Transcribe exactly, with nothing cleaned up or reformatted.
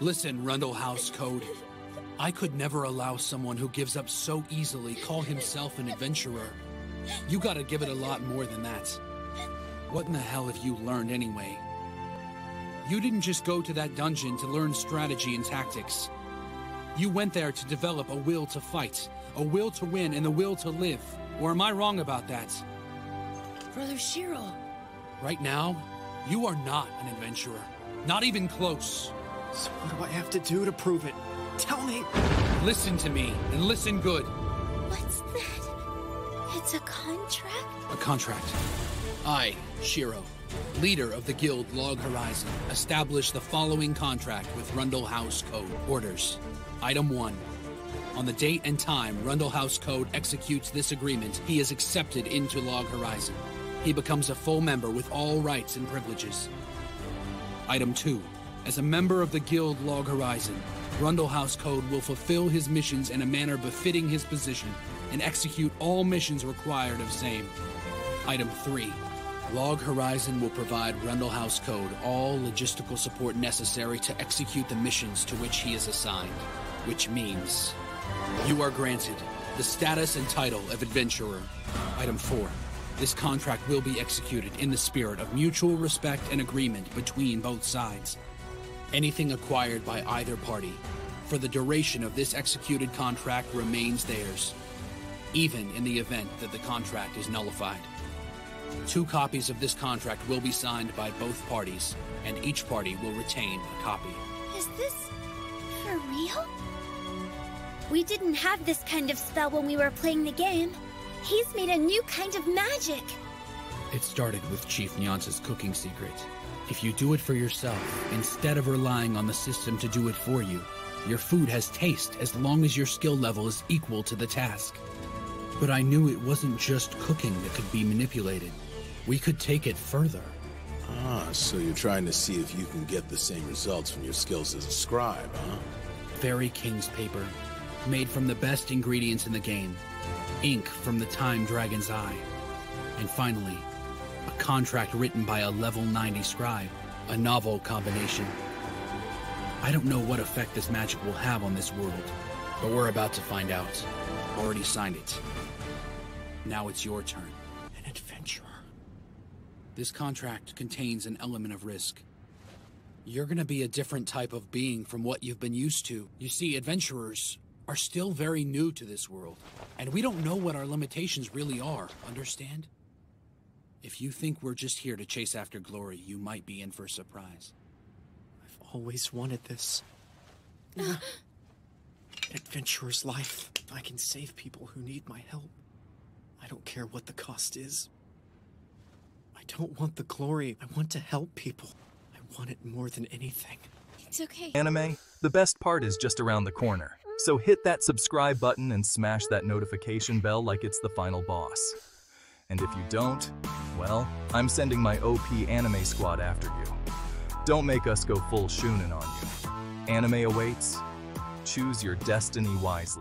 Listen, Rundle House Code. I could never allow someone who gives up so easily call himself an adventurer. You gotta give it a lot more than that. What in the hell have you learned anyway? You didn't just go to that dungeon to learn strategy and tactics. You went there to develop a will to fight, a will to win, and the will to live. Or am I wrong about that? Brother Shiro. Right now, you are not an adventurer. Not even close. So what do I have to do to prove it? Tell me! Listen to me, and listen good. What's that? It's a contract? A contract. I, Shiro, leader of the guild Log Horizon, established the following contract with Rundle House Code orders. Item one. On the date and time Rundle House Code executes this agreement, he is accepted into Log Horizon. He becomes a full member with all rights and privileges. Item two. As a member of the guild Log Horizon, Rundle House Code will fulfill his missions in a manner befitting his position and execute all missions required of same. Item three. Log Horizon will provide Rundle House Code all logistical support necessary to execute the missions to which he is assigned, which means you are granted the status and title of adventurer. Item four. This contract will be executed in the spirit of mutual respect and agreement between both sides. Anything acquired by either party for the duration of this executed contract remains theirs, even in the event that the contract is nullified. Two copies of this contract will be signed by both parties, and each party will retain a copy. Is this for real? We didn't have this kind of spell when we were playing the game. He's made a new kind of magic. It started with Chief Nyanza's cooking secret. If you do it for yourself, instead of relying on the system to do it for you, your food has taste as long as your skill level is equal to the task. But I knew it wasn't just cooking that could be manipulated. We could take it further. Ah, so you're trying to see if you can get the same results from your skills as a scribe, huh? Fairy King's paper, made from the best ingredients in the game. Ink from the Time Dragon's eye. And finally, a contract written by a level ninety scribe, a novel combination. I don't know what effect this magic will have on this world, but we're about to find out. Already signed it. Now it's your turn. An adventurer. This contract contains an element of risk. You're gonna be a different type of being from what you've been used to. You see, adventurers are still very new to this world, and we don't know what our limitations really are, understand? If you think we're just here to chase after glory, you might be in for a surprise. I've always wanted this. An adventurer's life. I can save people who need my help. I don't care what the cost is. I don't want the glory. I want to help people. I want it more than anything. It's okay. Anime, the best part is just around the corner. So hit that subscribe button and smash that notification bell like it's the final boss. And if you don't, well, I'm sending my O P anime squad after you. Don't make us go full shounen on you. Anime awaits. Choose your destiny wisely.